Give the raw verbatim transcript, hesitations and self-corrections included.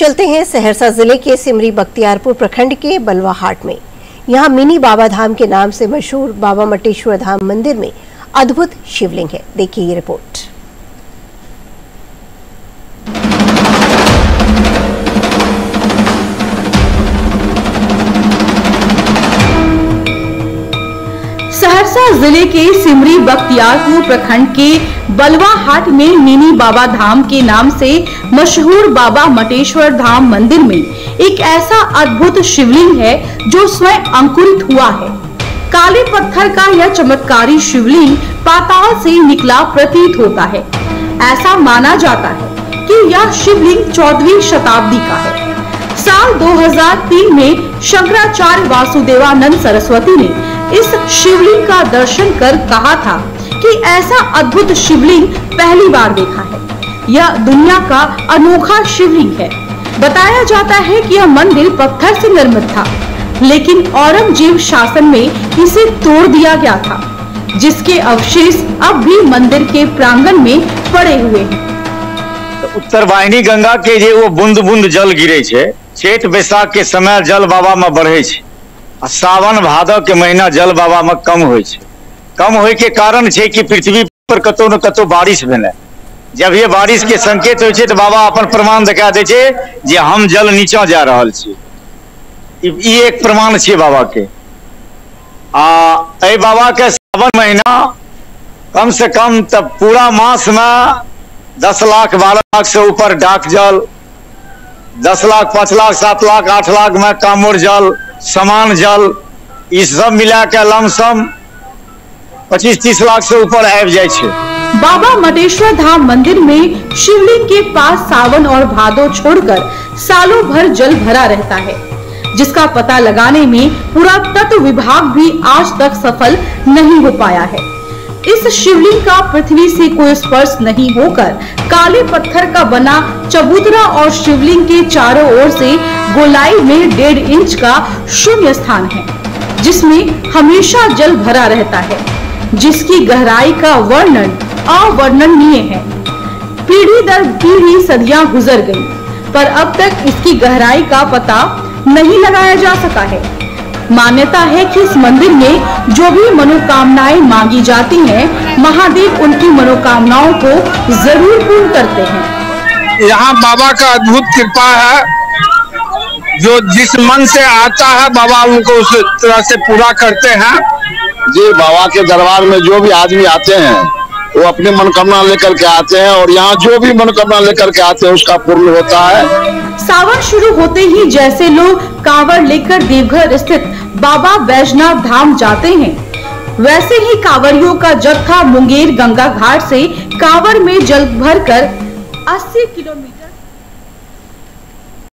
चलते हैं सहरसा जिले के सिमरी बख्तियारपुर प्रखंड के बलवाहाट में। यहाँ मिनी बाबा धाम के नाम से मशहूर बाबा मटेश्वर धाम मंदिर में अद्भुत शिवलिंग है। देखिए ये रिपोर्ट। सहरसा जिले के सिमरी बख्तियारपुर प्रखंड के बलवाहाट में मिनी बाबा धाम के नाम से मशहूर बाबा मटेश्वर धाम मंदिर में एक ऐसा अद्भुत शिवलिंग है जो स्वयं अंकुरित हुआ है। काले पत्थर का यह चमत्कारी शिवलिंग पाताल से निकला प्रतीत होता है। ऐसा माना जाता है कि यह शिवलिंग चौदहवीं शताब्दी का है। साल दो हजार तीन में शंकराचार्य वासुदेवानंद सरस्वती ने इस शिवलिंग का दर्शन कर कहा था कि ऐसा अद्भुत शिवलिंग पहली बार देखा है। यह दुनिया का अनोखा शिवलिंग है। बताया जाता है कि यह मंदिर पत्थर से निर्मित था, लेकिन औरंगजेब शासन में इसे तोड़ दिया गया था, जिसके अवशेष अब भी मंदिर के प्रांगण में पड़े हुए हैं। उत्तर वाहिनी गंगा के जे वो बूंद बूंद जल गिरे छे, चैत बैसाख के समय जल बाबा में बढ़े छे, सावन भादव के महीना जल बाबा में कम हो कम हो के कारण है कि पृथ्वी पर कतौ न कतौ बारिश भेल। जब ये बारिश के संकेत हो तो बाबा अपन प्रमाण दिखा दे जे हम जल नीचा जा रहा है। ये एक प्रमाण है बाबा के। आ बाबा के सावन महीना कम से कम तब पूरा मास में दस लाख बारह लाख से ऊपर डाक जल, दस लाख पाँच लाख सात लाख आठ लाख में कामोर जल, समान जल, इस सब मिला के लमसम पच्चीस तीस लाख से ऊपर आबि जाय छै। बाबा मटेश्वर धाम मंदिर में शिवलिंग के पास सावन और भादो छोड़कर सालों भर जल भरा रहता है, जिसका पता लगाने में पुरातत्व विभाग भी आज तक सफल नहीं हो पाया है। इस शिवलिंग का पृथ्वी से कोई स्पर्श नहीं होकर काले पत्थर का बना चबूतरा और शिवलिंग के चारों ओर से गोलाई में डेढ़ इंच का शून्य स्थान है, जिसमें हमेशा जल भरा रहता है, जिसकी गहराई का वर्णन अवर्णनीय है। पीढ़ी दर पीढ़ी सदियां गुजर गईं, पर अब तक इसकी गहराई का पता नहीं लगाया जा सका है। मान्यता है कि इस मंदिर में जो भी मनोकामनाएं मांगी जाती हैं, महादेव उनकी मनोकामनाओं को जरूर पूर्ण करते हैं। यहाँ बाबा का अद्भुत कृपा है, जो जिस मन से आता है बाबा उनको उस तरह से पूरा करते हैं। जी बाबा के दरबार में जो भी आदमी आते हैं वो अपनी मनोकामना लेकर के आते हैं, और यहाँ जो भी मनोकामना लेकर के आते हैं उसका पूर्ण होता है। सावन शुरू होते ही जैसे लोग कांवड़ लेकर देवघर स्थित बाबा बैजनाथ धाम जाते हैं, वैसे ही कांवड़ियों का जत्था मुंगेर गंगा घाट से कांवड़ में जल भरकर अस्सी किलोमीटर